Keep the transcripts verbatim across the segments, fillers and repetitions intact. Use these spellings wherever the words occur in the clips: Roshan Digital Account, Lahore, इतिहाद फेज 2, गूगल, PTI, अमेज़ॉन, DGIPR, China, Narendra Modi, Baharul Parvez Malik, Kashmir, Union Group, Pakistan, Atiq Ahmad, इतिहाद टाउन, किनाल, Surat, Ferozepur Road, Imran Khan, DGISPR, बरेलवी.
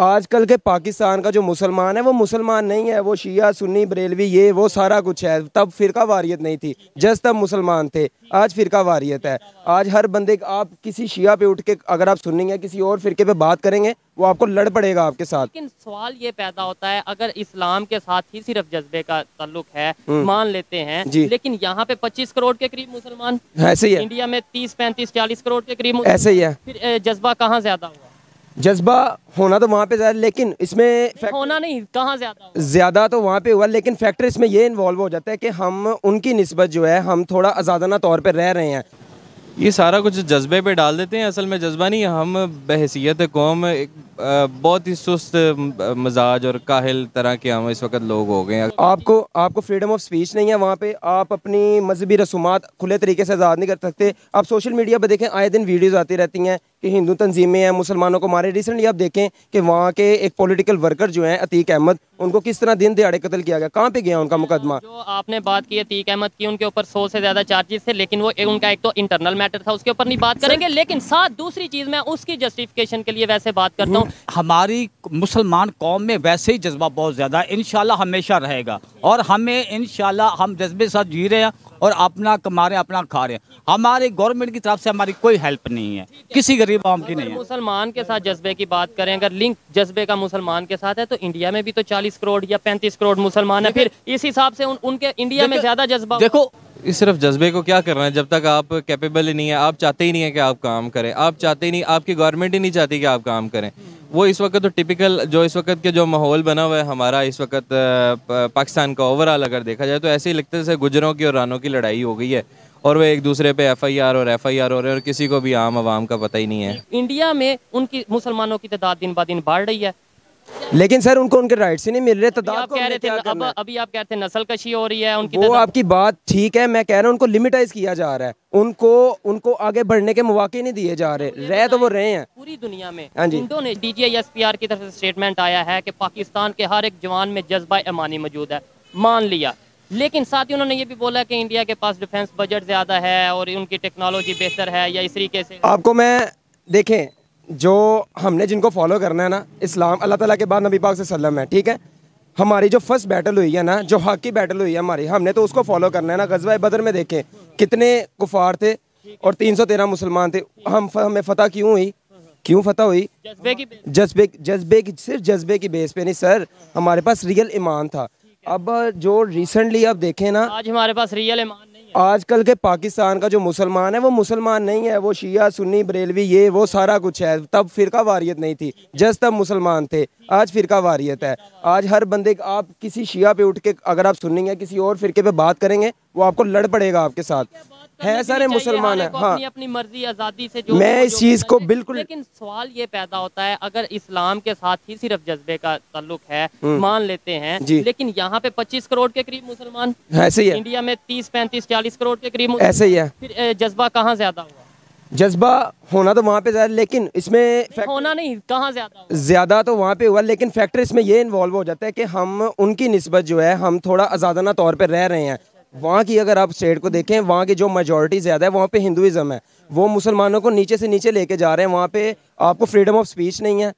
आजकल के पाकिस्तान का जो मुसलमान है वो मुसलमान नहीं है, वो शिया सुन्नी बरेलवी ये वो सारा कुछ है। तब फिरका वारियत नहीं थी, जस्ट तब मुसलमान थे, आज फिरका वारियत है। आज हर बंदे आप किसी शिया पे उठ के अगर आप सुन्नी है किसी और फिरके पे बात करेंगे वो आपको लड़ पड़ेगा आपके साथ। लेकिन सवाल ये पैदा होता है अगर इस्लाम के साथ ही सिर्फ जज्बे का ताल्लुक है मान लेते हैं, लेकिन यहाँ पे पच्चीस करोड़ के करीब मुसलमान ऐसे ही है, इंडिया में तीस पैंतीस चालीस करोड़ के करीब ऐसे ही है, फिर जज्बा कहाँ ज्यादा हुआ? जज्बा होना तो वहाँ पे ज़्यादा, लेकिन इसमें होना नहीं कहाँ ज़्यादा ज़्यादा तो वहाँ पे हुआ, लेकिन फैक्टर इसमें ये इन्वॉल्व हो जाता है कि हम उनकी निस्बत जो है हम थोड़ा आज़ादाना तौर पे रह रहे हैं। ये सारा कुछ जज्बे पे डाल देते हैं, असल में जज्बा नहीं, हम बहसीयत कौम एक बहुत ही सुस्त मिजाज और काहिल तरह के हम इस वक्त लोग हो गए हैं। आपको आपको फ्रीडम ऑफ स्पीच नहीं है वहाँ पे, आप अपनी मजहबी रसूमात खुले तरीके से आज़ाद नहीं कर सकते। आप सोशल मीडिया पर देखें आए दिन वीडियोज़ आती रहती हैं कि हिंदू तंजीमें हैं मुसलमानों को मारे। रिसेंटली आप देखें कि वहाँ के एक पॉलिटिकल वर्कर जो हैं अतीक अहमद, उनको किस तरह दिन दिहाड़े कत्ल किया गया। कहाँ पे गया उनका मुकदमा? जो आपने बात की अतीक अहमद की, उनके ऊपर सौ से ज्यादा चार्जेस थे, लेकिन वो एक उनका एक तो इंटरनल मैटर था, उसके ऊपर नहीं बात करेंगे। लेकिन साथ दूसरी चीज़ मैं उसकी जस्टिफिकेशन के लिए वैसे बात करता हूँ, हमारी मुसलमान कौम में वैसे ही जज्बा बहुत ज़्यादा है, इंशाल्लाह हमेशा रहेगा। और हमें इंशाल्लाह हम जज्बे साथ जी रहे हैं और अपना कमा रहे हैं अपना खा रहे हैं। हमारे गवर्नमेंट की तरफ से हमारी कोई हेल्प नहीं है किसी गरीब आम की नहीं है। मुसलमान के साथ जज्बे की बात करें, अगर लिंक जज्बे का मुसलमान के साथ है तो इंडिया में भी तो चालीस करोड़ या पैंतीस करोड़ मुसलमान है, फिर इस हिसाब से उन, उनके इंडिया में ज्यादा जज्बा। देखो सिर्फ जज्बे को क्या करना है जब तक आप कैपेबल ही नहीं है, आप चाहते ही नहीं है कि आप काम करें, आप चाहते ही नहीं, आपकी गवर्नमेंट ही नहीं चाहती कि आप काम करें। वो इस वक्त तो टिपिकल जो इस वक्त के जो माहौल बना हुआ है हमारा इस वक्त पाकिस्तान का ओवरऑल अगर देखा जाए तो ऐसे ही लगता है जैसे गुजरों की और रानों की लड़ाई हो गई है और वह एक दूसरे पे एफआईआर और एफआईआर हो रहे हैं और किसी को भी आम आवाम का पता ही नहीं है। इंडिया में उनकी मुसलमानों की तादाद दिन ब दिन बढ़ रही है, लेकिन सर उनको उनके राइट्स ही नहीं मिल रहे। आप कह रहे थे अब, अभी आप कह रहे थे नस्ल कशी हो रही है उनकी, वो आपकी बात ठीक है। मैं कह रहा हूँ उनको लिमिटाइज किया जा रहा है, उनको उनको आगे बढ़ने के मौके नहीं दिए जा रहे, रहे तो वो रहे हैं पूरी दुनिया में। इंडोनेशिया डीजीआईएसपीआर की तरफ से स्टेटमेंट आया है कि पाकिस्तान के हर एक जवान में जज्बा ईमानी मौजूद है, मान लिया। लेकिन साथ ही उन्होंने ये भी बोला कि इंडिया के पास डिफेंस बजट ज्यादा है और उनकी टेक्नोलॉजी बेहतर है या इस तरीके से। आपको मैं देखें जो हमने जिनको फॉलो करना है ना, इस्लाम अल्लाह ताला के बाद नबी पाक सल्लम है, ठीक है। हमारी जो फर्स्ट बैटल हुई है ना, जो हक की बैटल हुई है हमारी, हमने तो उसको फॉलो करना है ना। गजवा बदर में देखें कितने कुफार थे और तीन सौ तेरह मुसलमान थे। हम हमें फतह क्यों हुई, क्यों फतह हुई? जज्बे की, जज्बे जज्बे की, सिर्फ जज्बे की बेस पे नहीं सर, हमारे पास रियल ईमान था। अब जो रिसेंटली आप देखें ना, आज हमारे पास रियल ईमान नहीं है। आजकल के पाकिस्तान का जो मुसलमान है वो मुसलमान नहीं है, वो शिया सुन्नी बरेलवी ये वो सारा कुछ है। तब फिरका वारियत नहीं थी, जस्ट तब मुसलमान थे, आज फिरका वारियत है। आज हर बंदे आप किसी शिया पे उठ के अगर आप सुन्नी या किसी और फिरके पे बात करेंगे वो आपको लड़ पड़ेगा आपके साथ है। सारे मुसलमान है, हाँ, अपनी मर्जी आज़ादी से जो मैं इस चीज़ को बिल्कुल। लेकिन सवाल ये पैदा होता है अगर इस्लाम के साथ ही सिर्फ जज्बे का ताल्लुक है मान लेते हैं, लेकिन यहाँ पे पच्चीस करोड़ के करीब मुसलमान ऐसे ही है, इंडिया में तीस पैंतीस चालीस करोड़ के करीब ऐसे ही है, फिर जज्बा कहाँ ज्यादा हुआ? जज्बा होना तो वहाँ पे ज़्यादा, लेकिन इसमें होना नहीं कहाँ ज़्यादा ज़्यादा तो वहाँ पे हुआ, लेकिन फैक्टर इसमें ये इन्वॉल्व हो जाता है कि हम उनकी निस्बत जो है हम थोड़ा आज़ादाना तौर पे रह रहे हैं। वहाँ की अगर आप स्टेट को देखें, वहाँ की जो मेजॉरिटी ज़्यादा है वहाँ पे हिंदुइज़म है, वो मुसलमानों को नीचे से नीचे लेके जा रहे हैं। वहाँ पे आपको फ्रीडम ऑफ स्पीच नहीं है,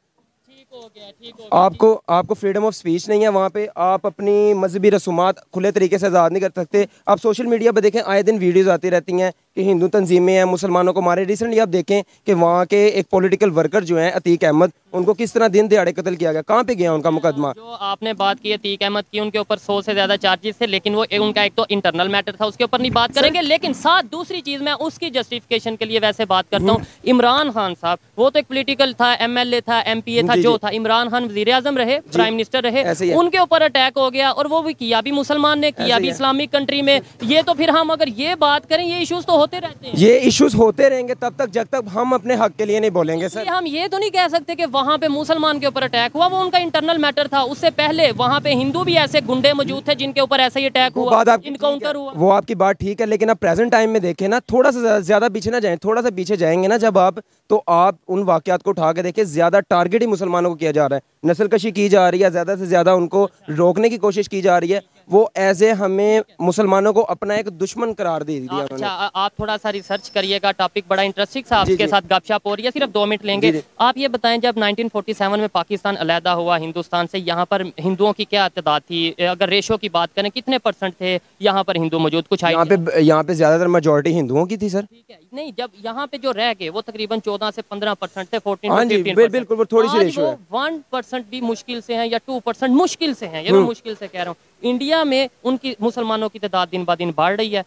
आपको आपको फ्रीडम ऑफ स्पीच नहीं है वहाँ पे, आप अपनी मजहबी रसूमात खुले तरीके से आज़ाद नहीं कर सकते। आप सोशल मीडिया पर देखें आए दिन वीडियोज़ आती रहती हैं कि हिंदू तंजीमें हैं मुसलमानों को मारे। रिसेंटली आप देखें कि वहाँ के एक पॉलिटिकल वर्कर जो हैं अतीक अहमद, उनको किस तरह दिन दिहाड़े कत्ल किया गया। कहाँ पे गया उनका मुकदमा? जो आपने बात की अतीक अहमद की, उनके ऊपर सौ से ज्यादा चार्जेस थे, लेकिन वो उनका एक तो इंटरनल मैटर था, उसके ऊपर नहीं बात करेंगे। लेकिन साथ दूसरी चीज मैं उसकी जस्टिफिकेशन के लिए वैसे बात करता हूँ। इमरान खान साहब, वो तो एक पोलिटिकल था, एम एल ए था, एम पी ए था, जो था। इमरान खान वजीर आजम रहे, प्राइम मिनिस्टर रहे, उनके ऊपर अटैक हो गया और वो भी किया भी मुसलमान ने, किया भी इस्लामिक कंट्री में। ये तो फिर हम अगर ये बात करें, ये इशूज तो होते रहते हैं, ये इश्यूज होते रहेंगे तब तक जब तक हम अपने हक के लिए नहीं बोलेंगे। सर हम ये तो नहीं कह सकते कि वहाँ पे मुसलमान के ऊपर अटैक हुआ वो उनका इंटरनल मैटर था, उससे पहले वहाँ पे हिंदू भी ऐसे गुंडे मौजूद थे जिनके ऊपर ऐसा ही अटैक हुआ, इनकाउंटर हुआ। वो आपकी बात ठीक है, लेकिन आप प्रेजेंट टाइम में देखें ना, थोड़ा सा ज्यादा पीछे ना जाएं, थोड़ा सा पीछे जाएंगे ना जब आप, तो आप उन वाकयात को उठा के देखें, ज्यादा टारगेट ही मुसलमानों को किया जा रहा है, नस्लकशी की जा रही है, ज्यादा से ज्यादा उनको रोकने की कोशिश की जा रही है। वो एज ए हमें मुसलमानों को अपना एक दुश्मन करार दे दिया। अच्छा, आप थोड़ा सा रिसर्च करिएगा, टॉपिक बड़ा इंटरेस्टिंग था, आपके साथ गपशप हो रही है, सिर्फ दो मिनट लेंगे। आप ये बताएं, जब नाइनटीन फोर्टी सेवन में पाकिस्तान अलहदा हुआ हिंदुस्तान से, यहाँ पर हिंदुओं की क्या तादाद थी? अगर रेशो की बात करें कितने परसेंट थे यहाँ पर हिंदू मौजूद? कुछ यहाँ पे यहाँ पे ज्यादातर मेजोरिटी हिंदुओं की थी सर। ठीक है, नहीं जब यहाँ पे जो रह गए वो तकरीबन चौदह से पंद्रह परसेंट थे, बिल्कुल थोड़ी सी रेशो है, वन परसेंट भी मुश्किल से है या टू परसेंट मुश्किल से है, ये मैं मुश्किल से कह रहा हूँ। इंडिया में उनकी मुसलमानों की तादाद दिन ब दिन बढ़ रही है,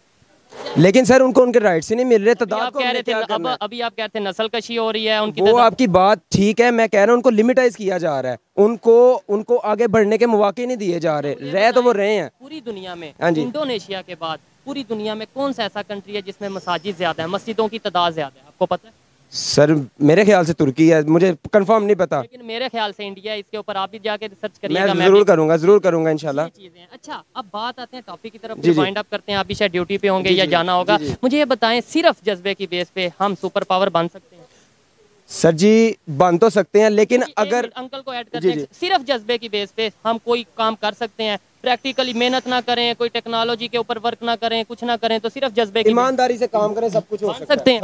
लेकिन सर उनको उनके राइट्स ही नहीं मिल रहे। तादाद को कह रहे थे, अब अभी आप कह रहे थे नस्ल कशी हो रही है उनकी, वो आपकी बात ठीक है, मैं कह रहा हूँ उनको लिमिटाइज किया जा रहा है, उनको उनको आगे बढ़ने के मौके नहीं दिए जा रहे, रहे तो वो रहे हैं। पूरी दुनिया में इंडोनेशिया के बाद पूरी दुनिया में कौन सा ऐसा कंट्री है जिसमें मसाजिद ज्यादा है, मस्जिदों की तादाद ज्यादा है, आपको पता है? सर मेरे ख्याल से तुर्की है, मुझे कंफर्म नहीं पता, लेकिन मेरे ख्याल से इंडिया है। इसके ऊपर आप भी जाके रिसर्च करिएगा, मैं जरूर करूंगा, जरूर करूंगा इंशाल्लाह। अच्छा, अब बात आते हैं टॉपिक की तरफ, वाइंड अप करते हैं, आप भी शायद ड्यूटी पे होंगे या जाना होगा। मुझे ये बताएं, सिर्फ जज्बे की बेस पे हम सुपर पावर बन सकते हैं? सर जी बन तो सकते हैं, लेकिन अगर अंकल को ऐड करते हैं, सिर्फ जज्बे की बेस पे हम कोई काम कर सकते हैं? प्रैक्टिकली मेहनत ना करें, कोई टेक्नोलॉजी के ऊपर वर्क ना करें, कुछ ना करें, तो सिर्फ जज्बे की ईमानदारी से काम करें, सब कुछ हो सकता है।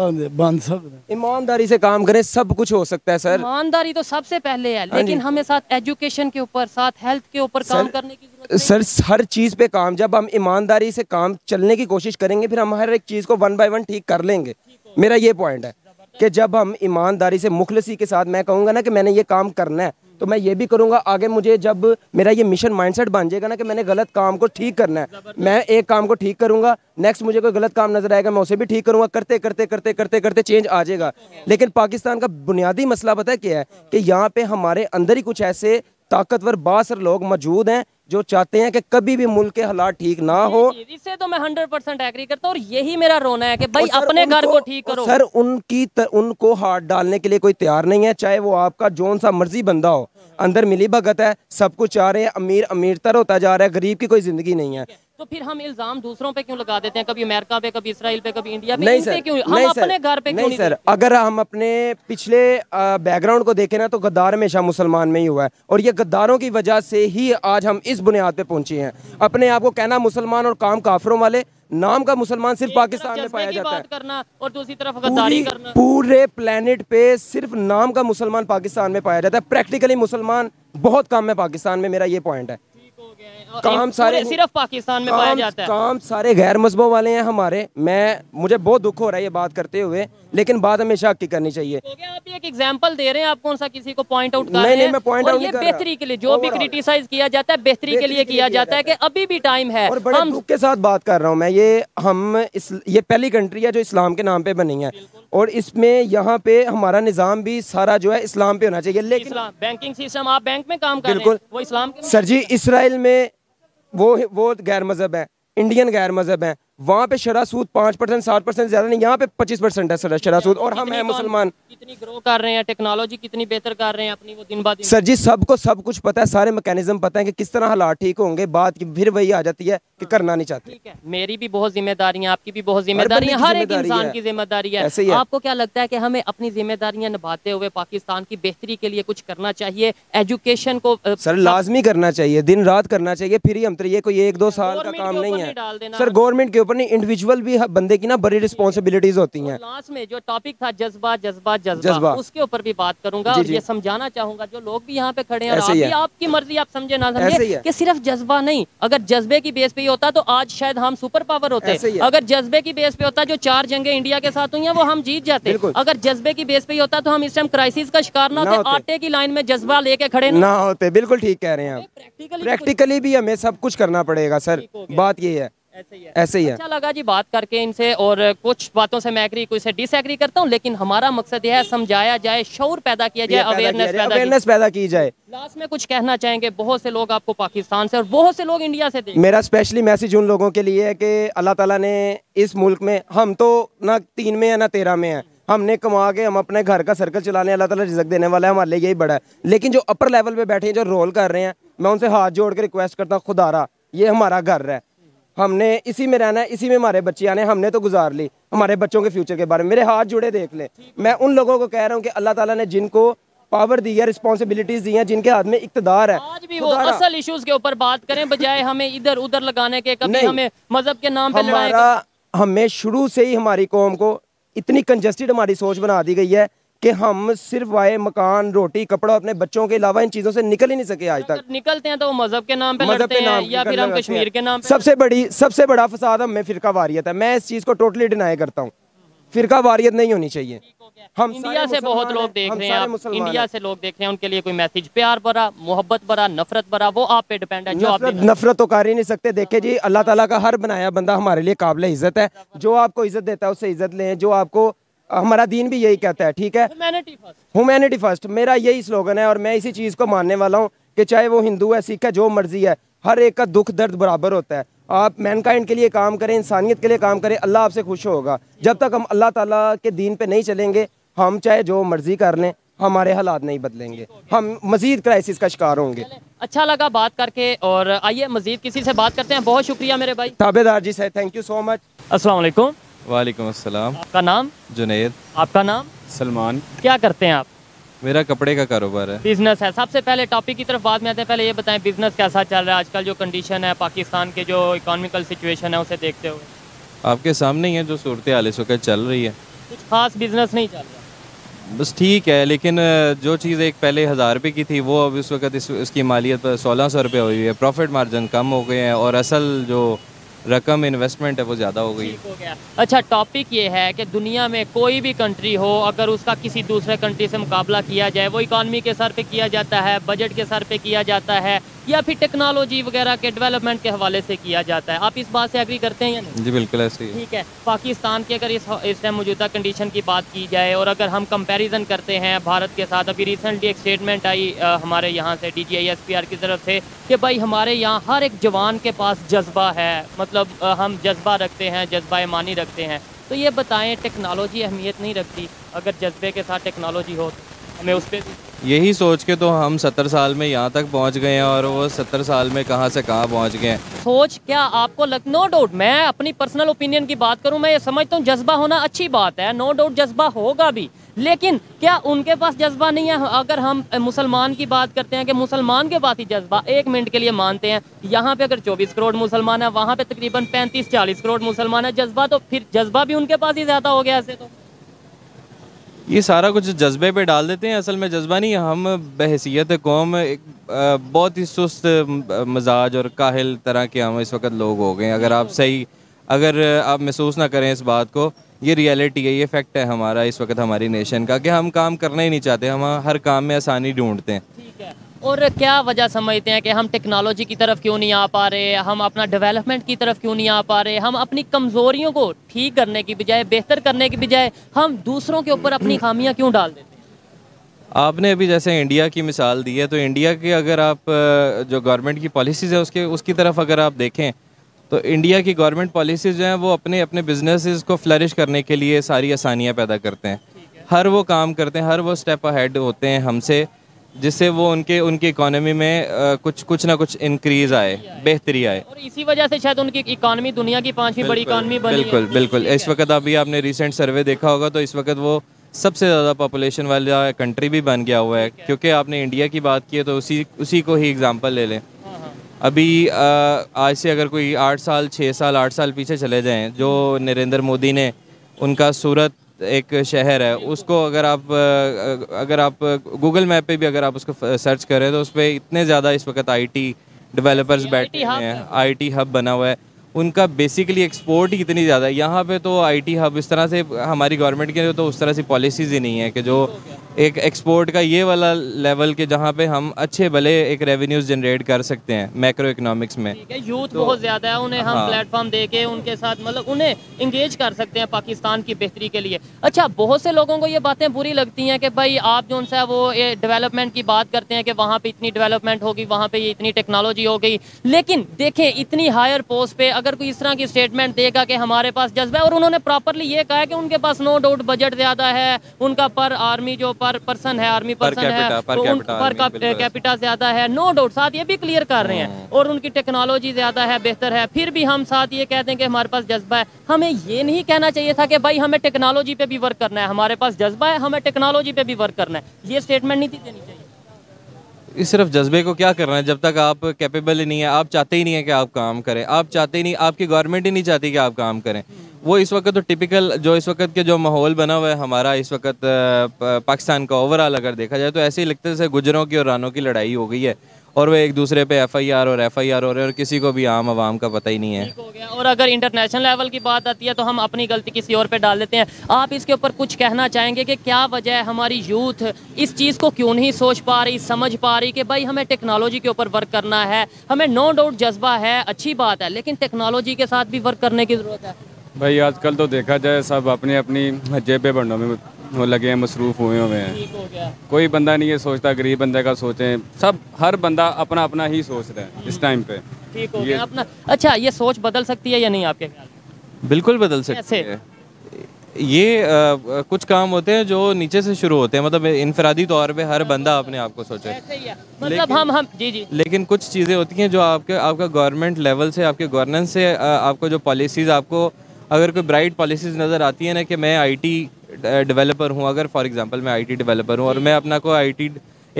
ईमानदारी से काम करें, सब कुछ हो सकता है सर। ईमानदारी तो सबसे पहले है, लेकिन हमें साथ एजुकेशन के ऊपर, साथ हेल्थ के ऊपर काम करने की जरूरत है सर, हर चीज पे काम। जब हम ईमानदारी से काम चलने की कोशिश करेंगे, फिर हम हर एक चीज को वन बाय वन ठीक कर लेंगे। मेरा ये पॉइंट है कि जब हम ईमानदारी से, मुखलसी के साथ, मैं कहूँगा ना कि मैंने ये काम करना है तो मैं ये भी करूँगा आगे। मुझे जब मेरा ये मिशन माइंडसेट बन जाएगा ना कि मैंने गलत काम को ठीक करना है, मैं एक काम को ठीक करूँगा, नेक्स्ट मुझे कोई गलत काम नजर आएगा मैं उसे भी ठीक करूँगा, करते करते करते करते करते चेंज आ जाएगा। लेकिन पाकिस्तान का बुनियादी मसला पता क्या है कि यहाँ पे हमारे अंदर ही कुछ ऐसे ताकतवर बासर लोग मौजूद हैं जो चाहते हैं कि कभी भी मुल्क के हालात ठीक ना हो। इससे तो मैं हंड्रेड परसेंट एग्री करता हूं, और यही मेरा रोना है कि भाई अपने घर को ठीक करो। सर उनकी तर, उनको हाथ डालने के लिए कोई तैयार नहीं है, चाहे वो आपका जौन सा मर्जी बंदा हो, अंदर मिली भगत है, सब कुछ चाह रहे हैं, अमीर अमीर तर होता जा रहा है, गरीब की कोई जिंदगी नहीं है। तो फिर हम इल्जाम दूसरों पे क्यों लगा देते हैं, कभी अमेरिका पे, कभी इसराइल पे, कभी इंडिया पे? नहीं सर, क्यों हम अपने घर पे क्यों नहीं? सर अगर हम अपने पिछले बैकग्राउंड को देखें ना तो गद्दार हमेशा मुसलमान में ही हुआ है, और ये गद्दारों की वजह से ही आज हम इस बुनियाद पे पहुंचे हैं। अपने आप को कहना मुसलमान और काम काफिरों वाले, नाम का मुसलमान सिर्फ पाकिस्तान में पाया जाता है करना, और दूसरी तरफ गद्दारी करना। पूरे प्लेनेट पे सिर्फ नाम का मुसलमान पाकिस्तान में पाया जाता है, प्रैक्टिकली मुसलमान बहुत कम है पाकिस्तान में। मेरा ये पॉइंट है, काम सारे सिर्फ पाकिस्तान में पाया जाता है, काम सारे गैर मजहबों वाले हैं हमारे। मैं मुझे बहुत दुख हो रहा है ये बात करते हुए, लेकिन बात हमेशा की करनी चाहिए। आप एक एग्जांपल दे रहे हैं, आप कौन सा किसी को पॉइंट आउट कर रहे हैं? नहीं नहीं, मैं पॉइंट आउट नहीं कर रहा। बेहतरी के लिए जो भी क्रिटिसाइज किया जाता है बेहतरी के लिए किया जाता है, कि अभी भी टाइम है। और बड़े दुख के साथ बात कर रहा हूँ मैं, ये हम ये पहली कंट्री है जो इस्लाम के नाम पे बनी है, और इसमें यहाँ पे हमारा निज़ाम भी सारा जो है इस्लाम पे होना चाहिए। लेकिन बैंकिंग सिस्टम, आप बैंक में काम कर रहे हैं, वो इस्लाम के? सर जी इसराइल में वो वो गैर मजहब है, इंडियन गैर मजहब है, वहाँ पे शरा सूद पाँच परसेंट सात परसेंट ज्यादा नहीं, यहाँ पे पच्चीस परसेंट है सर शरा सूद, और हम हैं मुसलमान। कितनी ग्रो कर रहे हैं, टेक्नोलॉजी कितनी बेहतर कर रहे हैं अपनी, वो दिन बाद सर जी सबको सब कुछ पता है, सारे मैकेनिज्म पता है कि किस तरह हालात ठीक होंगे। बात की फिर वही आ जाती है कि करना नहीं चाहते। ठीक है, मेरी भी बहुत जिम्मेदारियाँ, आपकी भी बहुत जिम्मेदारियाँ, हर एक इंसान की जिम्मेदारी है। आपको क्या लगता है कि हमें अपनी जिम्मेदारियाँ निभाते हुए पाकिस्तान की बेहतरी के लिए कुछ करना चाहिए? एजुकेशन को सर लाजमी करना चाहिए, दिन रात करना चाहिए, फिर ही हम तो ये कोई एक दो साल का काम नहीं है सर, गवर्नमेंट ऊपर नहीं, इंडिविजुअल भी बंदे की ना बड़ी रिस्पॉन्सिबिलिटीज होती हैं। लास्ट में जो टॉपिक था जज्बा जज्बा जज्बा, उसके ऊपर भी बात करूंगा, और ये समझाना चाहूंगा जो लोग भी यहाँ पे खड़े हैं, आप भी, आपकी मर्जी आप समझे ना समझे, कि सिर्फ जज्बा नहीं, अगर जज्बे की बेस पे ही होता तो आज शायद हम सुपर पावर होते। अगर जज्बे की बेस पे होता, जो चार जंगे इंडिया के साथ हुई है वो हम जीत जाते। अगर जज्बे की बेस पे ही होता तो हम इस टाइम क्राइसिस का शिकार ना होते, आटे की लाइन में जज्बा लेके खड़े ना होते। बिल्कुल ठीक कह रहे हैं, प्रैक्टिकली भी हमें सब कुछ करना पड़ेगा सर, बात ये है। ऐसे ही है, ऐसे ही है। अच्छा लगा जी बात करके इनसे, और कुछ बातों से मैं एग्री, कुछ से डिसएग्री करता हूँ, लेकिन हमारा मकसद यह है समझाया जाए, शऊर पैदा किया जाए, अवेयरनेस पैदा, अवेयरनेस पैदा की जाए। लास्ट में कुछ कहना चाहेंगे, बहुत से लोग आपको पाकिस्तान से और बहुत से लोग इंडिया से देखें। मेरा स्पेशली मैसेज उन लोगों के लिए है कि अल्लाह ताला ने इस मुल्क में, हम तो ना तीन में है ना तेरह में है, हमने कमा के हम अपने घर का सर्कल चलाने, अल्लाह ताला रिज़्क देने वाला है हमारे लिए, यही बड़ा है। लेकिन जो अपर लेवल पे बैठे हैं, जो रोल कर रहे हैं, मैं उनसे हाथ जोड़ के रिक्वेस्ट करता हूँ, खुदारा ये हमारा घर है, हमने इसी में रहना है, इसी में हमारे बच्चे आने, हमने तो गुजार ली, हमारे बच्चों के फ्यूचर के बारे में मेरे हाथ जुड़े देख ले। मैं उन लोगों को कह रहा हूँ कि अल्लाह ताला ने जिनको पावर दी है, रिस्पॉन्सिबिलिटीज दी है जिनके हाथ में इकतदार है। आज भी वो असल इश्यूज के ऊपर बात करें बजाय हमें इधर उधर लगाने के, कभी हमें मजहब के नाम पर लड़ाई। हमें शुरू से ही हमारी कौम को इतनी कंजस्टेड हमारी सोच बना दी गई है कि हम सिर्फ आए मकान, रोटी, कपड़ा, अपने बच्चों के अलावा इन चीज़ों से निकल ही नहीं सके आज तक। निकलते हैं तो वो मजहब के नाम पे लड़ते हैं या फिर हम कश्मीर के नाम पे। सबसे बड़ी सबसे बड़ा फसाद हम में फिरका वारियत है। मैं इस चीज़ को टोटली डिनाई करता हूँ, फिरका वारियत नहीं होनी चाहिए। हम इंडिया से बहुत लोग देख रहे हैं, इंडिया से लोग देख रहे हैं, उनके लिए कोई मैसेज? प्यार भरा, मोहब्बत भरा, नफरत भरा, वो आप पे डिपेंड है। जो आप नफरत तो कर ही नहीं सकते। देखे जी, अल्लाह ताला का हर बनाया बंदा हमारे लिए काबिल इज्जत है। जो आपको इज्जत देता है उससे इज्जत लें, जो आपको, हमारा दीन भी यही कहता है, ठीक है, ह्यूमैनिटी फर्स्ट, ह्यूमैनिटी फर्स्ट, मेरा यही स्लोगन है और मैं इसी चीज़ को मानने वाला हूँ कि चाहे वो हिंदू है, सिख है, जो मर्जी है, हर एक का दुख दर्द बराबर होता है। आप मैनकाइंड के लिए काम करें, इंसानियत के लिए काम करें, अल्लाह आपसे खुश होगा। जब तक हम अल्लाह ताला के दीन पे नहीं चलेंगे, हम चाहे जो मर्जी कर लें, हमारे हालात नहीं बदलेंगे, हम मज़ीद क्राइसिस का शिकार होंगे। अच्छा लगा बात करके, और आइए मज़ीद किसी से बात करते हैं। बहुत शुक्रिया मेरे भाई ताबेदार जी से, थैंक यू सो मच। अस्सलाम वालेकुम। वालेकुम अस्सलाम। आपका नाम? जुनैद। आपका नाम? सलमान। क्या करते हैं आप? मेरा कपड़े का कारोबार है, बिजनेस है। सबसे पहले टॉपिक की तरफ बाद में आते हैं, पहले ये बताएं बिजनेस कैसा चल रहा है आजकल, जो कंडीशन है पाकिस्तान के, जो इकोनॉमिकल सिचुएशन है, उसे देखते हुए। आपके सामने ही है जो सूरत हाल इस वक्त चल रही है। कुछ खास बिजनेस नहीं चल रहा, बस ठीक है, लेकिन जो चीज़ एक पहले हज़ार रुपये की थी वो अब इस वक्त इस, इसकी मालियत सोलह सौ रुपये हुई है। प्रॉफिट मार्जिन कम हो गए हैं और असल जो रकम इन्वेस्टमेंट है वो ज़्यादा हो गई है। अच्छा, टॉपिक ये है कि दुनिया में कोई भी कंट्री हो, अगर उसका किसी दूसरे कंट्री से मुकाबला किया जाए, वो इकॉनमी के सर पे किया जाता है, बजट के सर पे किया जाता है, या फिर टेक्नोलॉजी वगैरह के डेवलपमेंट के हवाले से किया जाता है। आप इस बात से एग्री करते हैं या नहीं? जी बिल्कुल ऐसे ही। ठीक है, पाकिस्तान की अगर इस इस टाइम मौजूदा कंडीशन की बात की जाए और अगर हम कंपैरिजन करते हैं भारत के साथ, अभी रिसेंटली एक स्टेटमेंट आई आ, हमारे यहाँ से D G I S P R की तरफ से कि भाई हमारे यहाँ हर एक जवान के पास जज्बा है, मतलब आ, हम जज्बा रखते हैं, जज्बा ईमानी रखते हैं। तो ये बताएँ, टेक्नोलॉजी अहमियत नहीं रखती? अगर जज्बे के साथ टेक्नोलॉजी हो हमें उस पर, यही सोच के तो हम सत्तर साल में यहाँ तक पहुँच गए हैं और वो सत्तर साल में कहाँ से कहाँ पहुँच गए हैं। सोच क्या आपको लग, नो डाउट, मैं अपनी पर्सनल ओपिनियन की बात करूँ, मैं ये समझता हूँ जज्बा होना अच्छी बात है, नो डाउट जज्बा होगा भी, लेकिन क्या उनके पास जज्बा नहीं है? अगर हम मुसलमान की बात करते हैं कि मुसलमान के पास ही जज्बा, एक मिनट के लिए मानते हैं यहाँ पे अगर चौबीस करोड़ मुसलमान है, वहाँ पे तकरीबन पैंतीस चालीस करोड़ मुसलमान है, जज्बा तो फिर जज्बा भी उनके पास ही ज़्यादा हो गया। ऐसे तो ये सारा कुछ जज्बे पे डाल देते हैं। असल में जज्बा नहीं, हम बहसीयत कौम एक बहुत ही सुस्त मिजाज और काहिल तरह के हम इस वक्त लोग हो गए हैं। अगर आप सही, अगर आप महसूस ना करें इस बात को, ये रियलिटी है, ये फैक्ट है हमारा इस वक्त, हमारी नेशन का, कि हम काम करना ही नहीं चाहते, हम हर काम में आसानी ढूंढते हैं। ठीक है, और क्या वजह समझते हैं कि हम टेक्नोलॉजी की तरफ क्यों नहीं आ पा रहे, हम अपना डेवलपमेंट की तरफ क्यों नहीं आ पा रहे? हम अपनी कमज़ोरियों को ठीक करने की बजाय, बेहतर करने की बजाय, हम दूसरों के ऊपर अपनी खामियां क्यों डाल देते हैं? आपने अभी जैसे इंडिया की मिसाल दी है, तो इंडिया के अगर आप जो गवर्नमेंट की पॉलिसीज़ है उसके उसकी तरफ अगर आप देखें, तो इंडिया की गवर्नमेंट पॉलिसीज़ जो हैं वो अपने अपने बिजनेसेस को फ्लरिश करने के लिए सारी आसानियाँ पैदा करते हैं। हर वो काम करते हैं, हर वो स्टेप अहेड होते हैं हमसे, जिससे वो उनके उनकी इकोनॉमी में आ, कुछ कुछ ना कुछ इंक्रीज आए, बेहतरी आए, और इसी वजह से शायद उनकी इकोनॉमी दुनिया की पांचवी बड़ी इकोनॉमी बनी। बिल्कुल बिल्कुल। इस वक्त अभी आपने रीसेंट सर्वे देखा होगा, तो इस वक्त वो सबसे ज़्यादा पॉपुलेशन वाला कंट्री भी बन गया हुआ है। क्योंकि आपने इंडिया की बात की है, तो उसी उसी को ही एग्जाम्पल ले लें। अभी आ, आज से अगर कोई आठ साल छः साल आठ साल पीछे चले जाएँ, जो नरेंद्र मोदी ने उनका सूरत एक शहर है, उसको अगर आप अगर आप गूगल मैप पे भी अगर आप उसको सर्च करें, तो उस पर इतने ज़्यादा इस वक्त आईटी डेवलपर्स बैठे हुए हैं, आईटी हब बना हुआ है उनका, बेसिकली एक्सपोर्ट ही इतनी ज़्यादा है। यहाँ पे तो आईटी हब इस तरह से, हमारी गवर्नमेंट के तो उस तरह से पॉलिसीज़ ही नहीं है कि जो एक एक्सपोर्ट का ये वाला लेवल के जहाँ पे हम अच्छे भले एक रेवेन्यूज जनरेट कर सकते हैं मैक्रो इकोनॉमिक्स में। यूथ तो, बहुत ज़्यादा है, उन्हें हम हाँ। प्लेटफॉर्म देके उनके साथ, मतलब उन्हें इंगेज कर सकते हैं पाकिस्तान की बेहतरी के लिए। अच्छा, बहुत से लोगों को ये बातें बुरी लगती हैं कि भाई आप जो है वो डेवलपमेंट की बात करते हैं कि वहाँ पर इतनी डेवलपमेंट होगी, वहाँ पर ये इतनी टेक्नोलॉजी हो गई, लेकिन देखें इतनी हायर पोस्ट पर अगर कोई इस तरह की स्टेटमेंट देगा कि हमारे पास जज्बा है, और उन्होंने प्रॉपरली ये कहा है कि उनके पास नो डाउट बजट ज़्यादा है, उनका पर आर्मी जो पर पर्सन है आर्मी पर्सन है पर कैपिटा ज़्यादा है, नो डाउट, साथ ये भी क्लियर कर रहे हैं, और उनकी टेक्नोलॉजी ज़्यादा है, बेहतर है, फिर भी हम साथ ये कहते हैं कि हमारे पास जज्बा है। हमें ये नहीं कहना चाहिए था कि भाई हमें टेक्नोलॉजी पर भी वर्क करना है, हमारे पास जज्बा है, हमें टेक्नोलॉजी पर भी वर्क करना है, ये स्टेटमेंट नहीं देनी चाहिए। इस सिर्फ जज्बे को क्या करना है जब तक आप कैपेबल ही नहीं है, आप चाहते ही नहीं है कि आप काम करें, आप चाहते ही नहीं, आपकी गवर्नमेंट ही नहीं चाहती कि आप काम करें। वो इस वक्त तो टिपिकल जो इस वक्त के जो माहौल बना हुआ है हमारा इस वक्त पाकिस्तान का ओवरऑल अगर देखा जाए तो ऐसे ही लगता है गुजरों की और रानों की लड़ाई हो गई है, और वह एक दूसरे पे एफ आई आर और एफ आई आर हो रहे हैं और किसी को भी आम आवाम का पता ही नहीं है। हो गया। और अगर इंटरनेशनल लेवल की बात आती है तो हम अपनी गलती किसी और पे डाल देते हैं। आप इसके ऊपर कुछ कहना चाहेंगे कि क्या वजह है हमारी यूथ इस चीज़ को क्यों नहीं सोच पा रही, समझ पा रही कि भाई हमें टेक्नोलॉजी के ऊपर वर्क करना है, हमें नो डाउट जज्बा है, अच्छी बात है, लेकिन टेक्नोलॉजी के साथ भी वर्क करने की ज़रूरत है। भाई आजकल तो देखा जाए सब अपनी अपनी जेबें बनों में वो लगे हैं, मसरूफ़ हुए हुए हैं, कोई बंदा नहीं ये सोचता, गरीब बंदे का सोचें, सब हर बंदा अपना अपना ही सोच रहा है इस टाइम पे। ठीक हो गया अपना। अच्छा, ये सोच बदल सकती है या नहीं आपके ख्याल में? बिल्कुल बदल सकती है। ये आ, कुछ काम होते हैं जो नीचे से शुरू होते हैं, मतलब इनफरादी तौर पे हर बंदा अपने आप को सोचे, मतलब हम हम जी जी लेकिन कुछ चीज़ें होती हैं जो आपके आपका गवर्नमेंट लेवल से, आपके गवर्नेंस से, आपको जो पॉलिसीज़, आपको अगर कोई ब्राइट पॉलिसीज़ नज़र आती है ना कि मैं आई टी डेवलपर हूँ, अगर फॉर एग्जांपल मैं आईटी डेवलपर हूँ और मैं अपना को आईटी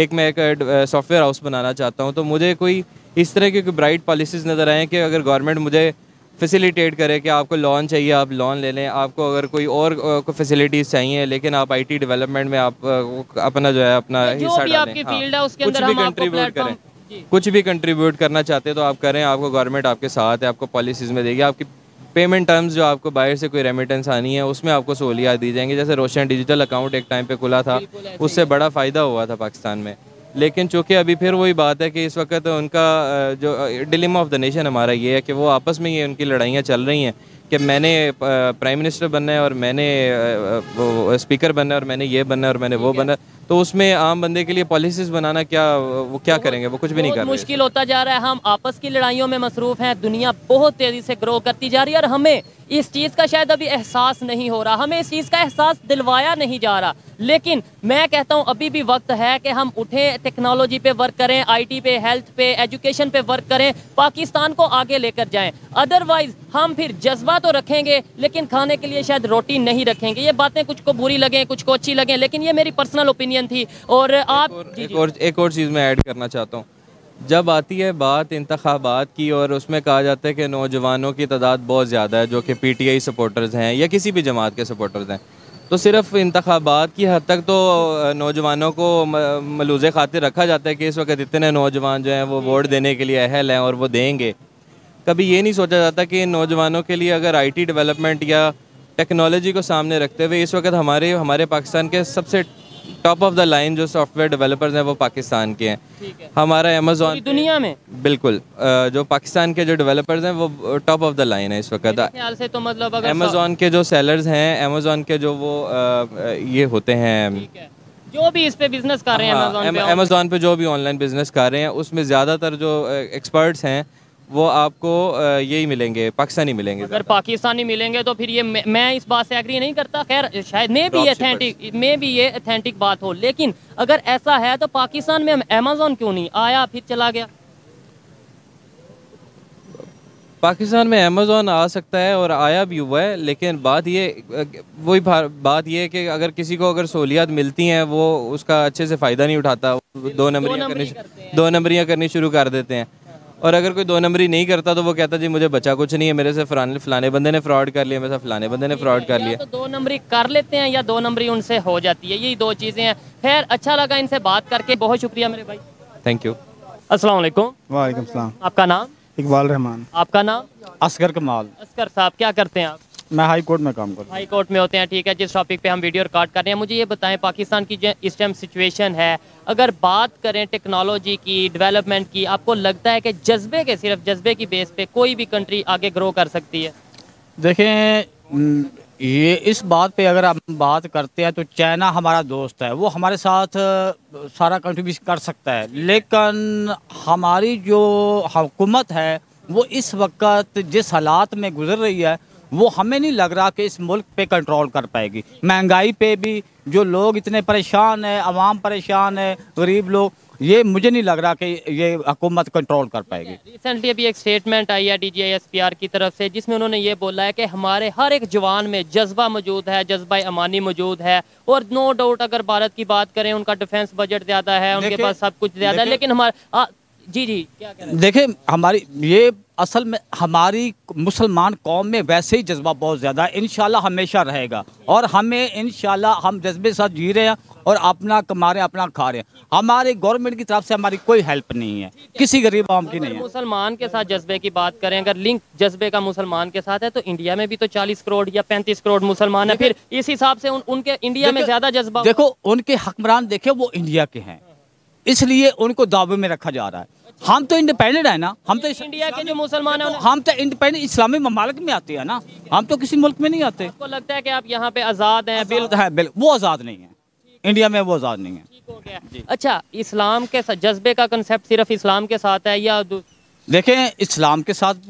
एक मैं एक सॉफ्टवेयर हाउस बनाना चाहता हूँ, तो मुझे कोई इस तरह की कोई ब्राइट पॉलिसीज़ नज़र आएँ कि अगर गवर्नमेंट मुझे फैसिलिटेट करे कि आपको लोन चाहिए आप लोन ले लें, आपको अगर कोई और कोई फैसिलिटीज़ चाहिए, लेकिन आप आईटी डेवलपमेंट में आप अपना जो है अपना हिस्सा डालें, कुछ भी कंट्रीब्यूट करें, कुछ भी कंट्रीब्यूट करना चाहते हैं तो आप करें, आपको गवर्नमेंट आपके साथ है, आपको पॉलिसीज़ में देगी, आपकी पेमेंट टर्म्स जो आपको बाहर से कोई रेमिटेंस आनी है उसमें आपको सहूलियात दी जाएंगी। जैसे रोशन डिजिटल अकाउंट एक टाइम पे खुला था, उससे बड़ा फ़ायदा हुआ था पाकिस्तान में, लेकिन चूँकि अभी फिर वही बात है कि इस वक्त उनका जो डिलेमा ऑफ द नेशन हमारा ये है कि वो आपस में ये उनकी लड़ाइयाँ चल रही हैं कि मैंने प्राइम मिनिस्टर बनना है और मैंने स्पीकर बनना है और मैंने ये बनना है और मैंने वो बनना, तो उसमें आम बंदे के लिए पॉलिसीज़ बनाना क्या वो क्या तो करेंगे, वो कुछ भी नहीं कर रहे। मुश्किल होता जा रहा है, हम आपस की लड़ाइयों में मसरूफ़ हैं, दुनिया बहुत तेज़ी से ग्रो करती जा रही है और हमें इस चीज़ का शायद अभी एहसास नहीं हो रहा, हमें इस चीज़ का एहसास दिलवाया नहीं जा रहा, लेकिन मैं कहता हूं अभी भी वक्त है कि हम उठें, टेक्नोलॉजी पे वर्क करें, आईटी पे, हेल्थ पे, एजुकेशन पे वर्क करें, पाकिस्तान को आगे लेकर जाएं। अदरवाइज हम फिर जज्बा तो रखेंगे लेकिन खाने के लिए शायद रोटी नहीं रखेंगे। ये बातें कुछ को बुरी लगें, कुछ को अच्छी लगें, लेकिन ये मेरी पर्सनल ओपिनियन थी। और आप एक और, जी, जी। एक और, एक और चीज़ मैं ऐड करना चाहता हूँ, जब आती है बात इंतखाबात की और उसमें कहा जाता है कि नौजवानों की तादाद बहुत ज़्यादा है जो कि पीटीआई सपोर्टर्स हैं या किसी भी जमात के सपोर्टर्स हैं, तो सिर्फ इंतखाबात की हद तक तो नौजवानों को मलूज़े खातिर रखा जाता है कि इस वक्त इतने नौजवान जो हैं वो वोट देने के लिए अहल हैं और वो देंगे। कभी ये नहीं सोचा जाता कि इन नौजवानों के लिए अगर आई टी डेवलपमेंट या टेक्नोलॉजी को सामने रखते हुए इस वक्त हमारे हमारे पाकिस्तान के सबसे टॉप ऑफ द लाइन जो सॉफ्टवेयर डेवलपर्स हैं वो पाकिस्तान के हैं। हमारा अमेज़ॉन दुनिया में बिल्कुल जो पाकिस्तान के जो डेवलपर्स हैं वो टॉप ऑफ द लाइन है इस वक्त ख्याल से। तो मतलब अगर अमेज़ॉन के जो सेलर्स हैं, अमेज़ॉन के जो वो ये होते हैं जो भी इस पे बिजनेस कर रहे हैं, अमेज़ॉन पे जो भी ऑनलाइन बिजनेस कर रहे हैं उसमें ज़्यादातर जो एक्सपर्ट्स हैं वो आपको यही मिलेंगे, पाकिस्तानी मिलेंगे। अगर पाकिस्तानी मिलेंगे तो फिर ये मैं इस बात से एग्री नहीं करता, खैर शायद मे भी एथेंटिक मे भी ये एथेंटिक बात हो, लेकिन अगर ऐसा है तो पाकिस्तान में अमेज़ॉन क्यों नहीं आया फिर चला गया? पाकिस्तान में अमेज़ॉन आ सकता है और आया भी हुआ है, लेकिन बात ये वही बात ये है कि अगर किसी को अगर सहूलियात मिलती हैं वो उसका अच्छे से फ़ायदा नहीं उठाता, दो नंबरियाँ करनी दो नंबरियाँ करनी शुरू कर देते हैं, और अगर कोई दो नंबरी नहीं करता तो वो कहता जी मुझे बचा कुछ नहीं है, मेरे से फलाने फलाने बंदे ने फ्रॉड कर लिया, मेरे से फलाने बंदे ने फ्रॉड कर लिया, तो दो नंबरी कर लेते हैं या दो नंबरी उनसे हो जाती है, यही दो चीज़ें हैं। खैर अच्छा लगा इनसे बात करके, बहुत शुक्रिया मेरे भाई, थैंक यू। अस्सलाम वालेकुम। वालेकुम सलाम। आपका नाम? इकबाल रहमान। आपका नाम? असगर कमाल। असगर साहब क्या करते हैं आप? मैं हाई कोर्ट में काम करता हूँ। हाई कोर्ट में होते हैं, ठीक है। जिस टॉपिक पे हम वीडियो रिकॉर्ड कर रहे हैं, मुझे ये बताएं पाकिस्तान की जो इस टाइम सिचुएशन है, अगर बात करें टेक्नोलॉजी की, डेवलपमेंट की, आपको लगता है कि जज्बे के सिर्फ जज्बे की बेस पे कोई भी कंट्री आगे ग्रो कर सकती है? देखें ये इस बात पे अगर हम बात करते हैं तो चाइना हमारा दोस्त है, वो हमारे साथ सारा कंट्रीब्यूशन कर सकता है, लेकिन हमारी जो हुकूमत है वो इस वक्त जिस हालात में गुजर रही है वो हमें नहीं लग रहा कि इस मुल्क पे कंट्रोल कर पाएगी। महंगाई पे भी जो लोग इतने परेशान हैं, आवाम परेशान है, गरीब लोग, ये मुझे नहीं लग रहा कि ये हुकूमत कंट्रोल कर पाएगी। रिसेंटली अभी एक स्टेटमेंट आई है D G I S P R की तरफ से जिसमें उन्होंने ये बोला है कि हमारे हर एक जवान में जज्बा मौजूद है, जज्बा अमानी मौजूद है और नो डाउट अगर भारत की बात करें उनका डिफेंस बजट ज़्यादा है, उनके पास सब कुछ ज़्यादा है, लेकिन हमारे जी जी क्या देखें हमारी ये असल में हमारी मुसलमान कौम में वैसे ही जज्बा बहुत ज़्यादा है, इंशाल्लाह हमेशा रहेगा और हमें इंशाल्लाह हम जज्बे के साथ जी रहे हैं और अपना कमा रहे हैं, अपना खा रहे हैं। हमारे गवर्नमेंट की तरफ से हमारी कोई हेल्प नहीं है, किसी गरीब आम की नहीं है। मुसलमान के साथ जज्बे की बात करें, अगर लिंक जज्बे का मुसलमान के साथ है तो इंडिया में भी तो चालीस करोड़ या पैंतीस करोड़ मुसलमान है, फिर इस हिसाब से उनके इंडिया में ज़्यादा जज्बा। देखो उनके हुक्मरान देखे वो इंडिया के हैं, इसलिए उनको दावे में रखा जा रहा है। हम तो इंडिपेंडेंट है ना, हम तो इंडिया के जो मुसलमान हैं हम तो इंडिपेंडेंट इस्लामी ममालिक में आते हैं ना, हम तो किसी मुल्क में नहीं आते। आपको लगता है कि आप यहाँ पे आज़ाद हैं? बिल्कुल है, बिल्कुल वो आज़ाद नहीं है, इंडिया में वो आज़ाद नहीं है। ठीक हो गया। अच्छा, इस्लाम के जज्बे का कंसेप्ट सिर्फ इस्लाम के साथ है या देखें इस्लाम के साथ